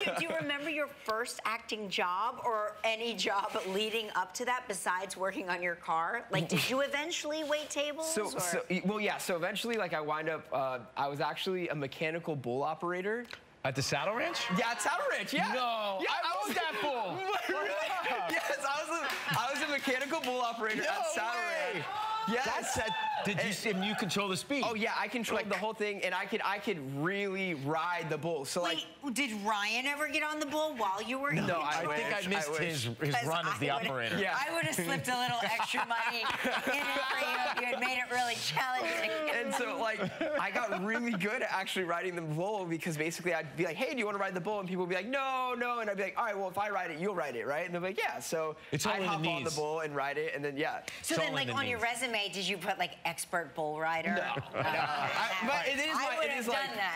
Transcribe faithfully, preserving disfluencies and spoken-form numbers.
Do you remember your first acting job or any job leading up to that besides working on your car? Like, did you eventually wait tables? So, or? so well, yeah. So eventually, like, I wind up. Uh, I was actually a mechanical bull operator at the Saddle Ranch. Yeah, at Saddle Ranch. Yeah. No, yeah, I, I was that bull. Really? Yes, I was. A, I was a mechanical bull operator no at Saddle way. Ranch. Yes. That's that, did you see, and you control the speed? Oh yeah, I controlled like, the whole thing, and I could I could really ride the bull. So wait, like, did Ryan ever get on the bull while you were? No, in I, I think I missed I his his run as the operator. Yeah. I would have slipped a little extra money in it for you if you had made it really challenging. And so like, I got really good at actually riding the bull because basically I'd be like, hey, do you want to ride the bull? And people would be like, no, no, and I'd be like, all right, well if I ride it, you'll ride it, right? And they'd be like, yeah. So it's I'd hop on the bull and ride it, and then yeah. So it's then like the on knees. Your resume. Did you put like expert bull rider? No, no. Uh, I, but it is, I would have done like, that.